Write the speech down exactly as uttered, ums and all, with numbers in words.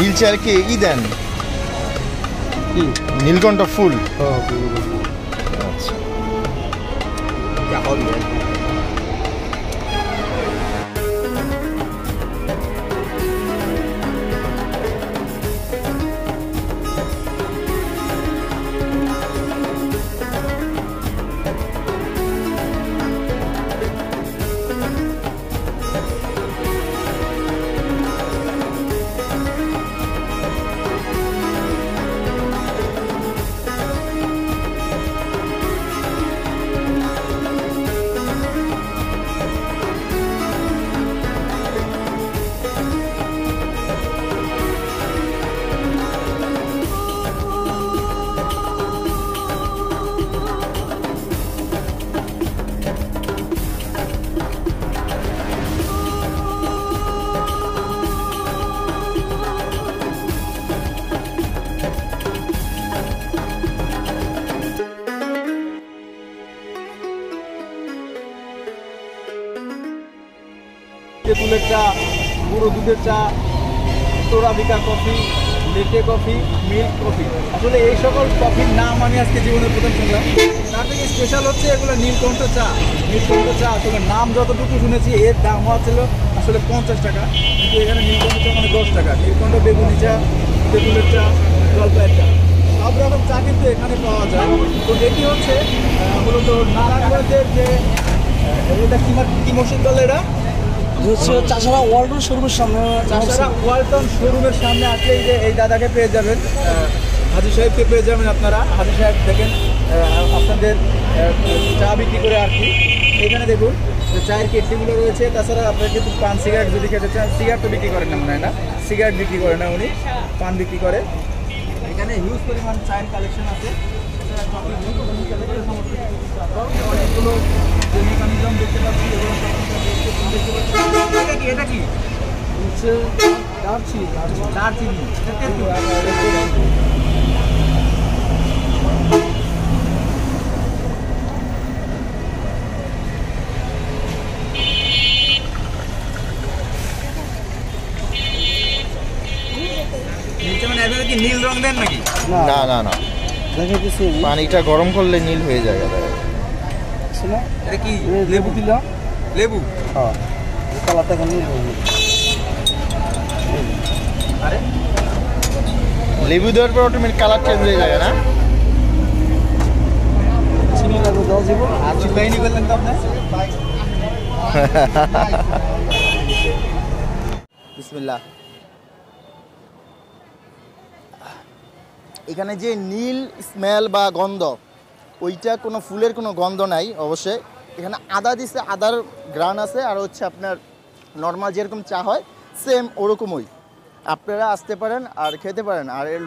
নীলচার কে ই দেন কি নীলকণ্ঠ ফুল ও আচ্ছা যা হবে তেঁতুলের চা, গুঁড়ো দুধের চা, তোরাবিকা coffee, latte coffee, milk coffee. আসলে এই সকল কফির নাম আমি আজকে জীবনের প্রথম শুনলাম। তার থেকে স্পেশাল হচ্ছে এগুলো নীলকণ্ঠ চা। নীলকণ্ঠ চা আসলে নাম যতটুকু শুনেছি এর দাম হওয়া ছিল আসলে পঞ্চাশ টাকা, কিন্তু এখানে নীলকণ্ঠ চা মানে দশ টাকা। নীলকণ্ঠ বেগুনি চা, তেঁতুলের চা, জলপাইয়ের চা, সব রকম চা কিন্তু এখানে পাওয়া যায়। তো এটি হচ্ছে মূলত নারায়ণগঞ্জের যে এটা কিমা কি মসজিদ বলে এটা চাষারা ওয়ালটন শোরুমের সামনে চাষারা ওয়ালটন শোরুমের সামনে আসলে এই যে এই দাদাকে পেয়ে যাবেন, হাজি সাহেবকে পেয়ে যাবেন আপনারা। হাজি সাহেব দেখেন আপনাদের চা বিক্রি করে আর কি। এখানে দেখুন চায়ের কেটলিগুলো রয়েছে। তাছাড়া আপনারা কিন্তু পান সিগারেট যদি খেতে চান, সিগারেট তো বিক্রি করেন না মনে হয়, না সিগারেট বিক্রি করে না উনি, পান বিক্রি করে। এখানে হিউজ পরিমাণ চায়ের কালেকশন আছে। অনেকগুলো মেকানিজম দেখতে পাচ্ছি, এটা কি হচ্ছে দারচিনি, দারচিনি কি নীল রং দেন নাকি? না না না, পানিটা গরম করলে নীল হয়ে যায়। এটা কি লেবু দিলা? লেবু হ্যাঁ, কালারটা নীল হয়ে গেল। আরে লেবু দেওয়ার পর অটোমেটিক কালার চেঞ্জ হয়ে যায় না? চিনি লাগবে দাও দিব। আর চিনি পাইনি বললেন তো আপনি। বিসমিল্লাহ। এখানে যে নীল স্মেল বা গন্ধ, ওইটা কোনো ফুলের কোনো গন্ধ নাই অবশ্যই। এখানে আদা দিছে, আদার গ্রান আছে। আর হচ্ছে আপনার নর্মাল যেরকম চা হয় সেম ওরকমই। আপনারা আসতে পারেন আর খেতে পারেন। আর এর